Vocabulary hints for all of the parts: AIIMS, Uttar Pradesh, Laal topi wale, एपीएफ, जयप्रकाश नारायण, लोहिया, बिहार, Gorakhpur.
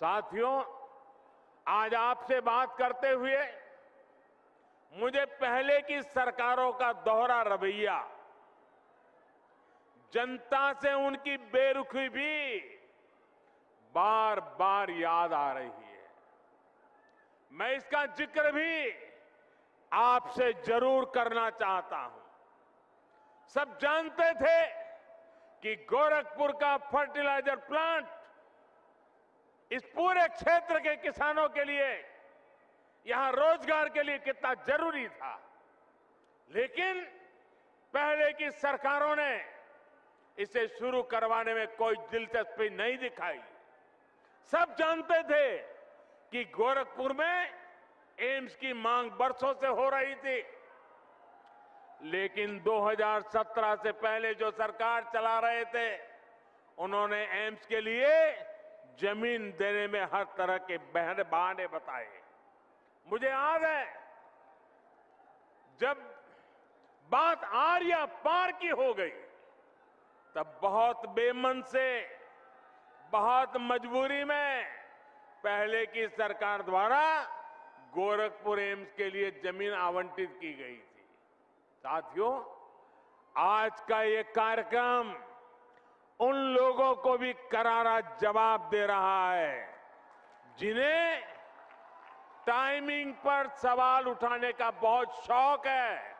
साथियों, आज आपसे बात करते हुए मुझे पहले की सरकारों का दोहरा रवैया, जनता से उनकी बेरुखी भी बार बार याद आ रही है। मैं इसका जिक्र भी आपसे जरूर करना चाहता हूं। सब जानते थे कि गोरखपुर का फर्टिलाइजर प्लांट इस पूरे क्षेत्र के किसानों के लिए, यहां रोजगार के लिए कितना जरूरी था, लेकिन पहले की सरकारों ने इसे शुरू करवाने में कोई दिलचस्पी नहीं दिखाई। सब जानते थे कि गोरखपुर में एम्स की मांग बरसों से हो रही थी, लेकिन 2017 से पहले जो सरकार चला रहे थे, उन्होंने एम्स के लिए जमीन देने में हर तरह के बहाने बताए। मुझे याद है, जब बात आरिया पार की हो गई, तब बहुत बेमन से, बहुत मजबूरी में पहले की सरकार द्वारा गोरखपुर एम्स के लिए जमीन आवंटित की गई थी। साथियों, आज का ये कार्यक्रम उन लोगों को भी करारा जवाब दे रहा है जिन्हें टाइमिंग पर सवाल उठाने का बहुत शौक है।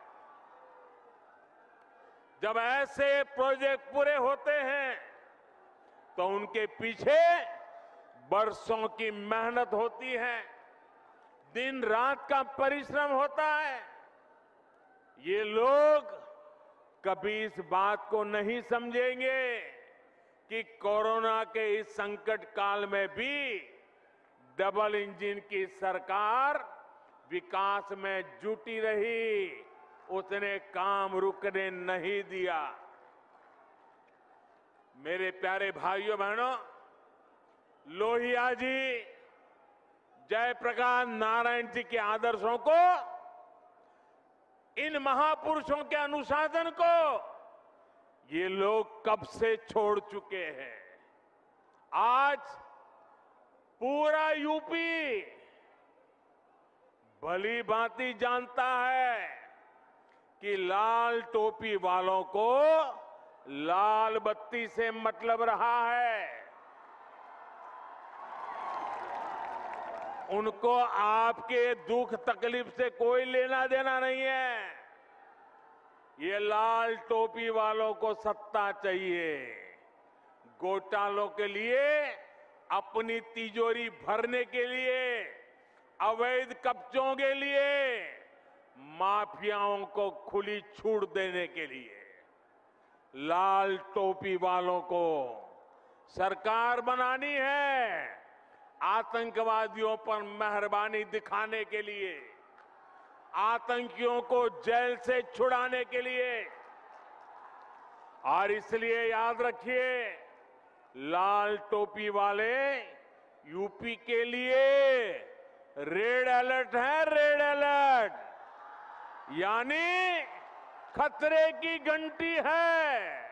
जब ऐसे प्रोजेक्ट पूरे होते हैं तो उनके पीछे बरसों की मेहनत होती है, दिन रात का परिश्रम होता है। ये लोग कभी इस बात को नहीं समझेंगे कि कोरोना के इस संकट काल में भी डबल इंजन की सरकार विकास में जुटी रही, उसने काम रुकने नहीं दिया। मेरे प्यारे भाइयों बहनों, लोहिया जी, जयप्रकाश नारायण जी के आदर्शों को, इन महापुरुषों के अनुशासन को ये लोग कब से छोड़ चुके हैं। आज पूरा यूपी भली भांति जानता है कि लाल टोपी वालों को लाल बत्ती से मतलब रहा है। उनको आपके दुख तकलीफ से कोई लेना देना नहीं है। ये लाल टोपी वालों को सत्ता चाहिए, घोटालों के लिए, अपनी तिजोरी भरने के लिए, अवैध कब्जों के लिए, माफियाओं को खुली छूट देने के लिए। लाल टोपी वालों को सरकार बनानी है आतंकवादियों पर मेहरबानी दिखाने के लिए, आतंकियों को जेल से छुड़ाने के लिए। और इसलिए याद रखिए, लाल टोपी वाले यूपी के लिए रेड अलर्ट है, रेड अलर्ट, यानी खतरे की घंटी है।